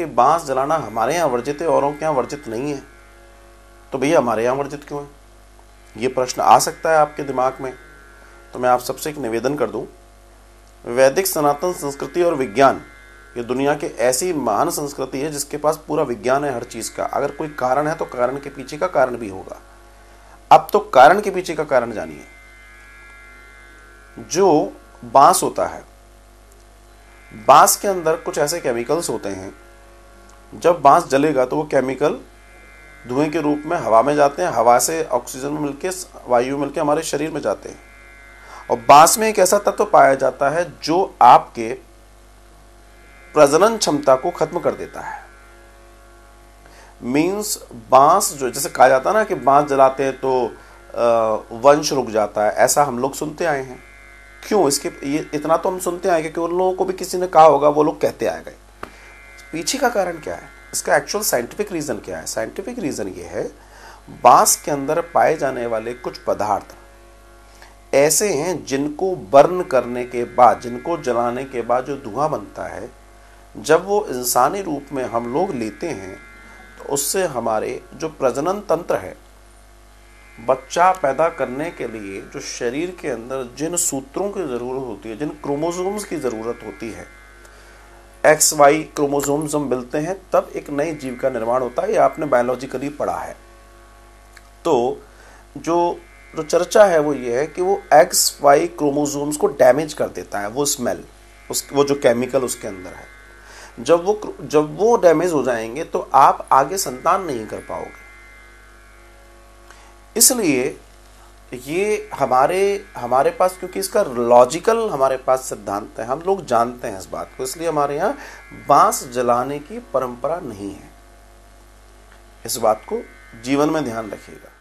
कि बांस जलाना हमारे यहाँ वर्जित है, औरों के यहाँ वर्जित नहीं है, तो भैया हमारे यहाँ वर्जित क्यों है? ये प्रश्न आ सकता है आपके दिमाग में। तो मैं आप सबसे एक निवेदन कर दूं, वैदिक सनातन संस्कृति और विज्ञान ये दुनिया के ऐसी महान संस्कृति है जिसके पास पूरा विज्ञान है हर चीज़ का। अगर कोई कारण है तो कारण के पीछे का कारण भी होगा। अब तो कारण के पीछे का कारण जानिए। जो बांस होता है, बांस के अंदर कुछ ऐसे केमिकल्स होते हैं, जब बांस जलेगा तो वो केमिकल धुएं के रूप में हवा में जाते हैं, हवा से ऑक्सीजन में मिलके वायु में मिलके हमारे शरीर में जाते हैं। और बांस में एक ऐसा तत्व पाया जाता है जो आपके प्रजनन क्षमता को खत्म कर देता है। मीन्स बांस जो, जैसे कहा जाता है ना कि बांस जलाते हैं तो वंश रुक जाता है, ऐसा हम लोग सुनते आए हैं। क्यों इसके ये इतना तो हम सुनते आए कि उन लोगों को भी किसी ने कहा होगा, वो लोग कहते आए गए। पीछे का कारण क्या है, इसका एक्चुअल साइंटिफिक रीज़न क्या है? साइंटिफिक रीज़न ये है, बांस के अंदर पाए जाने वाले कुछ पदार्थ ऐसे हैं जिनको बर्न करने के बाद, जिनको जलाने के बाद जो धुआं बनता है, जब वो इंसानी रूप में हम लोग लेते हैं तो उससे हमारे जो प्रजनन तंत्र है, बच्चा पैदा करने के लिए जो शरीर के अंदर जिन सूत्रों की ज़रूरत होती है, जिन क्रोमोसोम्स की ज़रूरत होती है, XY क्रोमोसोम्स हम मिलते हैं तब एक नए जीव का निर्माण होता है। ये आपने बायोलॉजिकली पढ़ा है। तो जो चर्चा है वो ये है कि वो XY क्रोमोसोम्स को डैमेज कर देता है, वो स्मेल, वो जो केमिकल उसके अंदर है। जब वो डैमेज हो जाएंगे तो आप आगे संतान नहीं कर पाओगे। इसलिए ये हमारे पास, क्योंकि इसका लॉजिकल हमारे पास सिद्धांत है, हम लोग जानते हैं इस बात को, इसलिए हमारे यहाँ बांस जलाने की परंपरा नहीं है। इस बात को जीवन में ध्यान रखिएगा।